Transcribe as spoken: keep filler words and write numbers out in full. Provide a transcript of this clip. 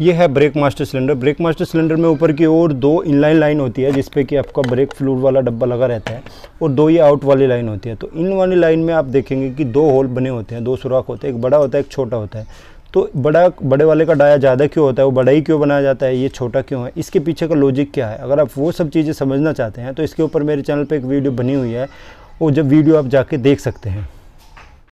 ये है brake master cylinder. Brake master cylinder में ऊपर की ओर दो इनलाइन लाइन होती है जिसपे कि आपका ब्रेक फ्लूड वाला डब्बा लगा रहता है, और दो ये आउट वाली लाइन होती है। तो इन वाली लाइन में आप देखेंगे कि दो होल बने होते हैं, दो सुराख होते हैं, एक बड़ा होता है एक छोटा होता है। तो बड़ा बड़े वाले का डाया ज़्यादा क्यों होता है, वो बड़ा ही क्यों बनाया जाता है, ये छोटा क्यों है, इसके पीछे का लॉजिक क्या है। अगर आप वो सब चीज़ें समझना चाहते हैं तो इसके ऊपर मेरे चैनल पर एक वीडियो बनी हुई है, वो जब वीडियो आप जाके देख सकते हैं।